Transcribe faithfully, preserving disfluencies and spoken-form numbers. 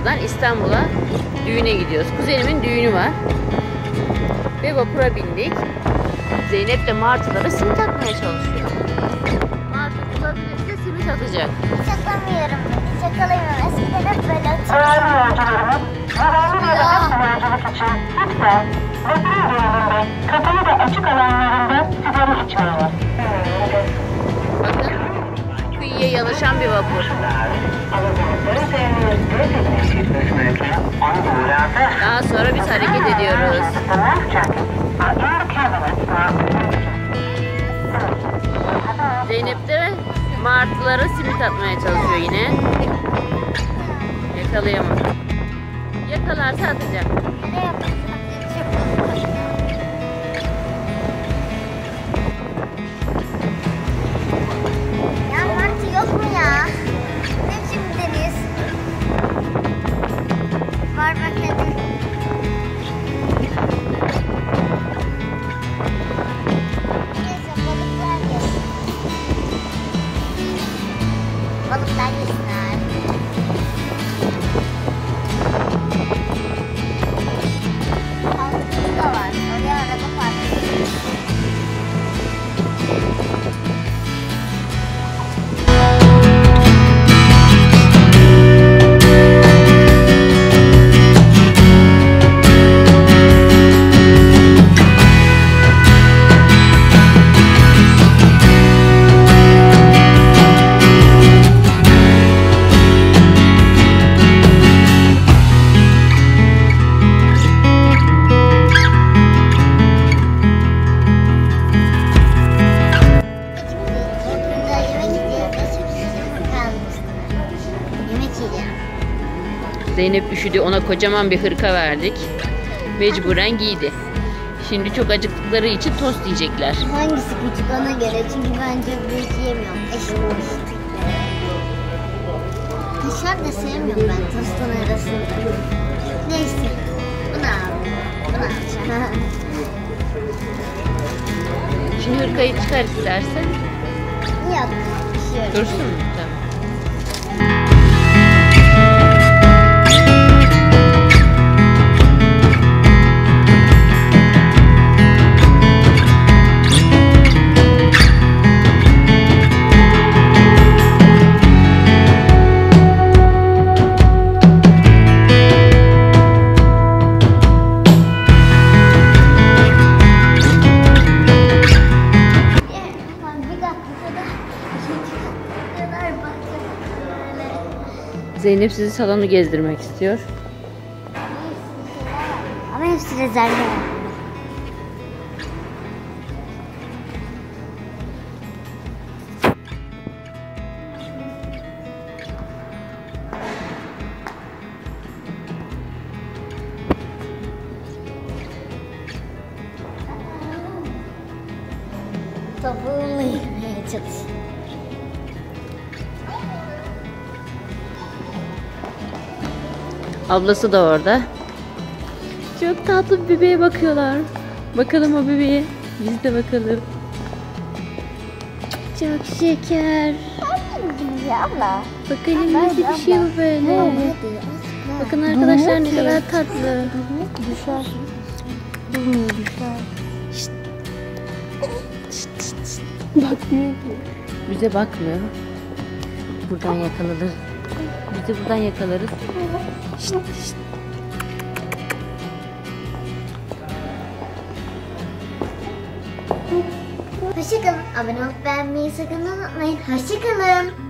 Bursa'dan İstanbul'a düğüne gidiyoruz. Kuzenimin düğünü var. Ve vapura bindik. Zeynep de martılara simit atmaya çalışıyor. Martı tutabilir de simit atacak. Çakamıyorum. Çakalayamam. Eskiden hep böyle atıyorum. Zararlı ya da sigorculuk için lütfen vapur yolunda kapalı da açık alanlarında sigara içmeyin. Bakın kıyıya yanaşan bir vapur. Daha sonra biz hareket ediyoruz. Zeynep de martılara simit atmaya çalışıyor yine. Yakalayamadı. Yakalarsa atacak. Zeynep üşüdü, ona kocaman bir hırka verdik. Mecburen giydi. Şimdi çok acıktıkları için tost yiyecekler. Hangisi küçük ona göre, çünkü bence büyük yiyemiyorum. Eşitmiş. Dışarı da sevmiyorum ben tostun arasında. Neyse. Bunu al. Bunu alacağım. Şimdi hırkayı çıkar istersen. Yok. Şöyle. Dursun mu? Tamam. Zeynep sizi salonu gezdirmek istiyor. Ama hepsi rezervli. Topuğumu yemeye çalışıyorum. Ablası da orada. Çok tatlı bir bebeğe bakıyorlar. Bakalım o bebeğe. Biz de bakalım. Çok şeker. Abla. Bakın nasıl bir şey bu böyle. Bakın arkadaşlar ne kadar tatlı. Düşer. Şşt. Şşt şşt. Bakmıyor ki. Bize bakmıyor. Buradan yakalanır. Biz de buradan yakalarız. Şşt, şşt. Hoşçakalın. Abone olup beğenmeyi sakın unutmayın. Hoşçakalın.